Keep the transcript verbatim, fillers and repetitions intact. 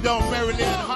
Don't marry them.